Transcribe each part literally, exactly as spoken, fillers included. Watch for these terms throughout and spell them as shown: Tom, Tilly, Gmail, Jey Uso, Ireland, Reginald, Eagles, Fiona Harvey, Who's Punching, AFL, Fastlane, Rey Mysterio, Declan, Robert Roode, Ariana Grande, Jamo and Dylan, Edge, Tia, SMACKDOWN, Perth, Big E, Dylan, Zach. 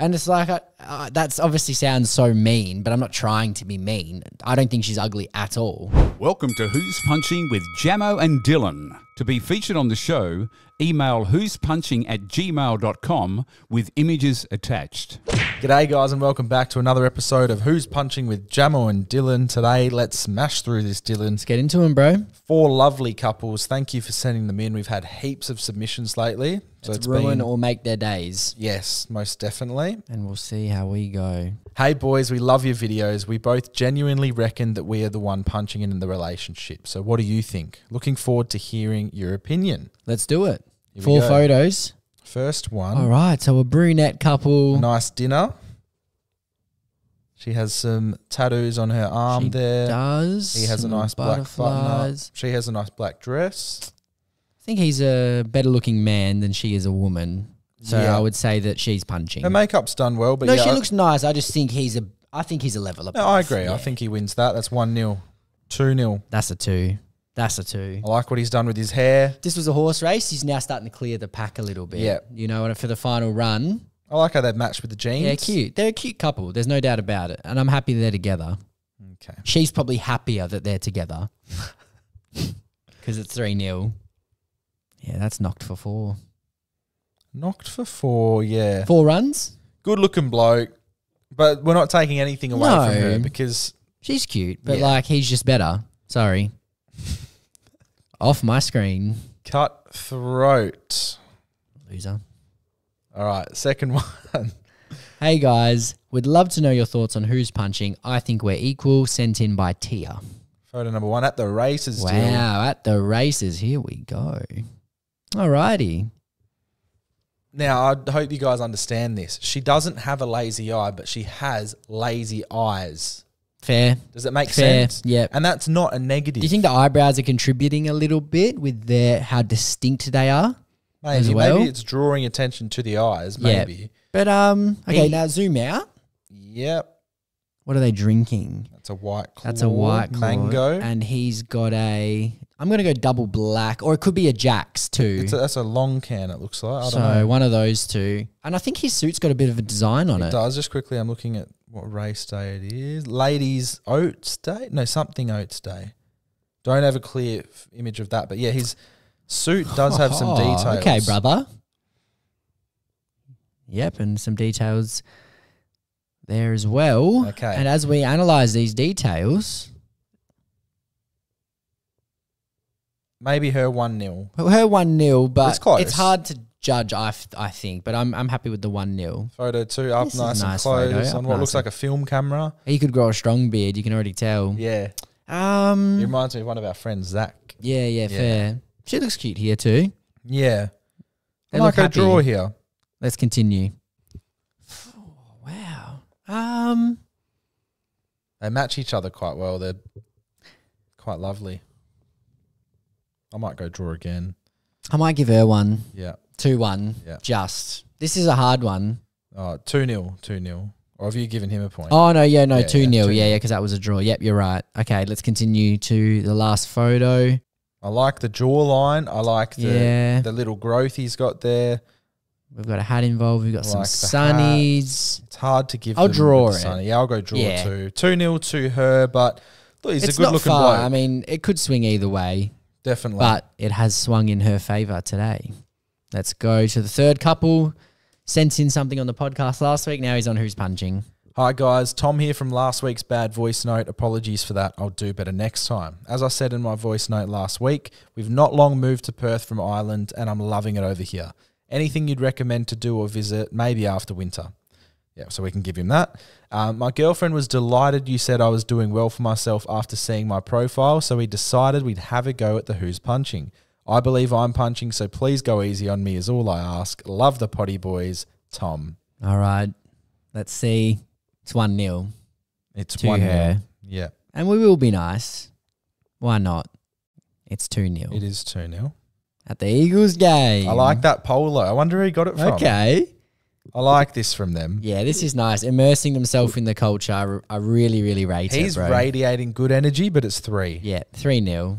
And it's like, I, uh, that's obviously sounds so mean, but I'm not trying to be mean. I don't think she's ugly at all. Welcome to Who's Punching with Jamo and Dylan. To be featured on the show, email who's punching at gmail dot com with images attached. G'day guys and welcome back to another episode of Who's Punching with Jamo and Dylan. Today, let's smash through this, Dylan. Let's get into them, bro. Four lovely couples. Thank you for sending them in. We've had heaps of submissions lately. So it's, it's ruin been, or make their days. Yes, most definitely. And we'll see how we go. Hey boys, we love your videos. We both genuinely reckon that we are the one punching in the relationship. So what do you think? Looking forward to hearing your opinion. Let's do it. Here Four photos. First one. All right, so a brunette couple. A nice dinner. She has some tattoos on her arm she there. She does. He has a nice black button up. She has a nice black dress. I think he's a better looking man than she is a woman. So yeah. I would say that she's punching. Her makeup's done well. But no, yeah, she I looks nice. I just think he's a, I think he's a level up. No, I agree. Yeah. I think he wins that. That's one nil. two nil. That's a two. That's a two. I like what he's done with his hair. This was a horse race. He's now starting to clear the pack a little bit. Yeah. You know, and for the final run. I like how they've matched with the jeans. Yeah, cute. They're a cute couple. There's no doubt about it. And I'm happy they're together. Okay. She's probably happier that they're together. Because it's three nil. Yeah, that's knocked for four. Knocked for four, yeah. Four runs? Good looking bloke. But we're not taking anything away no. from her because... she's cute, but yeah. like he's just better. Sorry. Off my screen. Cutthroat. Loser. All right, second one. Hey, guys. Would love to know your thoughts on Who's Punching. I think we're equal. Sent in by Tia. Photo number one at the races. Wow, dear. At the races. Here we go. All righty. Now, I hope you guys understand this. She doesn't have a lazy eye, but she has lazy eyes. Fair. Does it make Fair. sense? Yeah. And that's not a negative. Do you think the eyebrows are contributing a little bit with their how distinct they are? Maybe. As well? Maybe it's drawing attention to the eyes, maybe. Yep. But um okay, he, now zoom out. Yep. What are they drinking? That's a white claw. That's a white claw. Mango. And he's got a I'm gonna go double black, or it could be a Jack's too. It's a, that's a long can, it looks like. I so don't know. One of those two. And I think his suit's got a bit of a design on it. It does. Just quickly, I'm looking at what race day it is. Ladies Oats Day? No, something Oats Day. Don't have a clear image of that. But yeah, his suit does have some details. Okay, brother. Yep, and some details there as well. Okay. And as we analyse these details... maybe her one nil. Her one nil, but it's, close. It's hard to judge, I, f I think. But I'm, I'm happy with the one nil. Photo two, up nice, nice and close on what nice looks like a film camera. He could grow a strong beard, you can already tell. Yeah. Um, it reminds me of one of our friends, Zach. Yeah, yeah, yeah. fair. She looks cute here too. Yeah. They I like her draw here. Let's continue. Oh, wow. Um, They match each other quite well. They're quite lovely. I might go draw again. I might give her one. Yeah. two one. Yeah. Just. This is a hard one. Uh, two nil. two nil. Or have you given him a point? Oh, no. Yeah, no. two nil. Yeah, yeah, because yeah, that was a draw. Yep, you're right. Okay, let's continue to the last photo. I like the jawline. I like the, yeah. the little growth he's got there. We've got a hat involved. We've got I some like sunnies. Hat. It's hard to give I'll them draw it. Sunny. Yeah, I'll go draw yeah. two. two nil to her, but look, he's it's a good-looking bloke. I mean, it could swing either way. Definitely. But it has swung in her favour today. Let's go to the third couple. Sent in something on the podcast last week. Now he's on Who's Punching. Hi, guys. Tom here from last week's bad voice note. Apologies for that. I'll do better next time. As I said in my voice note last week, we've not long moved to Perth from Ireland, and I'm loving it over here. Anything you'd recommend to do or visit, maybe after winter. Yeah, so we can give him that. Um, my girlfriend was delighted you said I was doing well for myself after seeing my profile, so we decided we'd have a go at the Who's Punching. I believe I'm punching, so please go easy on me is all I ask. Love the potty boys, Tom. All right. Let's see. It's one nil. It's one nil. Yeah. And we will be nice. Why not? It's two nil. It is two nil. At the Eagles game. I like that polo. I wonder who he got it from. Okay. I like this from them. Yeah, this is nice. Immersing themselves in the culture. I really, really rate it, bro. He's radiating good energy, but it's three. Yeah, three nil.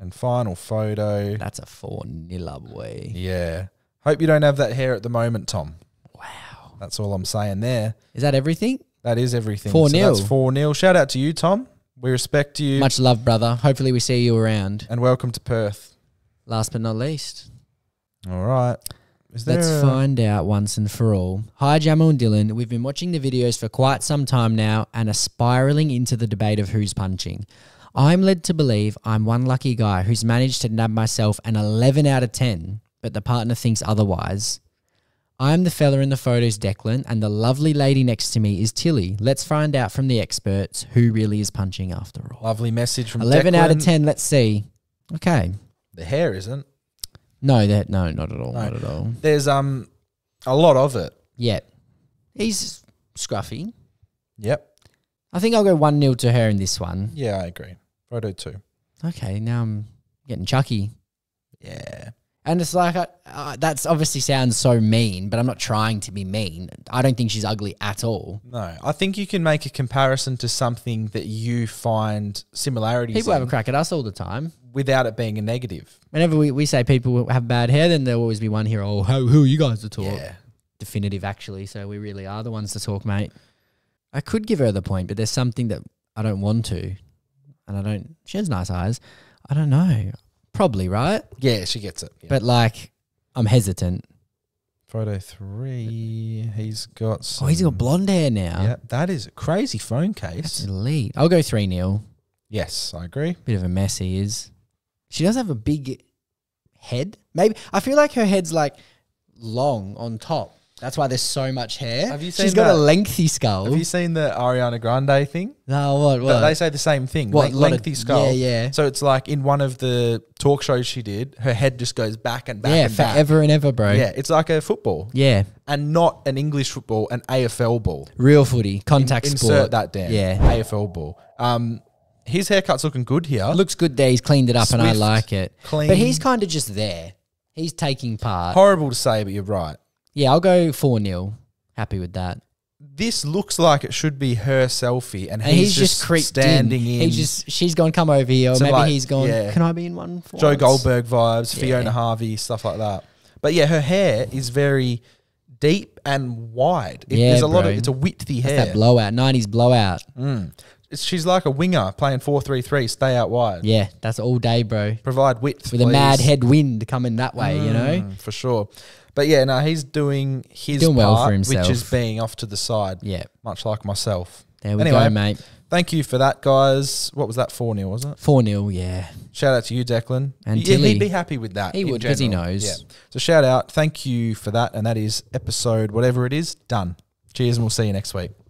And final photo. That's a four nil, boy. Yeah. Hope you don't have that hair at the moment, Tom. Wow. That's all I'm saying there. Is that everything? That is everything. four nil. So that's four nil. Shout out to you, Tom. We respect you. Much love, brother. Hopefully we see you around. And welcome to Perth. Last but not least. All right. Is Let's a... find out once and for all. Hi, Jamo and Dylan. We've been watching the videos for quite some time now and are spiralling into the debate of who's punching. I'm led to believe I'm one lucky guy who's managed to nab myself an eleven out of ten, but the partner thinks otherwise. I'm the fella in the photos, Declan, and the lovely lady next to me is Tilly. Let's find out from the experts who really is punching after all. Lovely message from eleven Declan. eleven out of ten, let's see. Okay. The hair isn't. No, that no, not at all, no. not at all. There's um a lot of it. Yeah. He's scruffy. Yep. I think I'll go one nil to her in this one. Yeah, I agree. Photo two. Okay, now I'm getting chucky. Yeah. And it's like, I, uh, that's obviously sounds so mean, but I'm not trying to be mean. I don't think she's ugly at all. No, I think you can make a comparison to something that you find similarities in. People have a crack at us all the time. Without it being a negative. Whenever we, we say people have bad hair, then there'll always be one here, oh, who are you guys to talk? Yeah. Definitive, actually, so we really are the ones to talk, mate. I could give her the point, but there's something that I don't want to. And I don't, she has nice eyes. I don't know. Probably, right? Yeah, she gets it. Yeah. But, like, I'm hesitant. Photo three, he's got some... Oh, he's got blonde hair now. Yeah, that is a crazy phone case. That's elite. I'll go three nil. Yes, I agree. Bit of a mess he is. She does have a big head. Maybe. I feel like her head's, like, long on top. That's why there's so much hair. Have you seen She's got that, a lengthy skull. Have you seen the Ariana Grande thing? No, what? what? They say the same thing. What? Le lengthy of, skull. Yeah, yeah. So it's like in one of the talk shows she did, her head just goes back and back yeah, and back. Yeah, forever and ever, bro. Yeah, it's like a football. Yeah. And not an English football, an A F L ball. Real footy, contact in, sport. Insert that down. Yeah. A F L ball. Um, his haircut's looking good here. Looks good there. He's cleaned it up Swift, and I like it. Clean. But he's kind of just there. He's taking part. Horrible to say, but you're right. Yeah, I'll go four nil. Happy with that. This looks like it should be her selfie, and, and he's, he's just, just standing in. in. He's just, she's gone, come over here, or so maybe like, he's gone, yeah. Can I be in one for Joe once? Goldberg vibes, yeah. Fiona Harvey, stuff like that. But yeah, her hair is very deep and wide. It, yeah, there's a bro. lot of, it's a widthy hair. That's that blowout, nineties blowout. Mm. It's, she's like a winger playing four three three, stay out wide. Yeah, that's all day, bro. Provide width, With please. a mad headwind coming that way, mm, you know? For sure. But yeah, no, he's doing his doing part, well for himself. Which is being off to the side. Yeah. Much like myself. There we anyway, go, mate. Thank you for that, guys. What was that, four nil, was it? four nil, yeah. Shout out to you, Declan. And yeah, he'd be happy with that. He would, because he knows. Yeah. So shout out. Thank you for that. And that is episode, whatever it is, done. Cheers, and we'll see you next week.